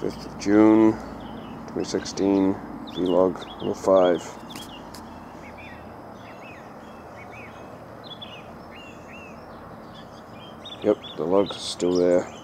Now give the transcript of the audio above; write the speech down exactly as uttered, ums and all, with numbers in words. fifth of June, twenty sixteen, vlog one oh five. Yep, the lug's still there.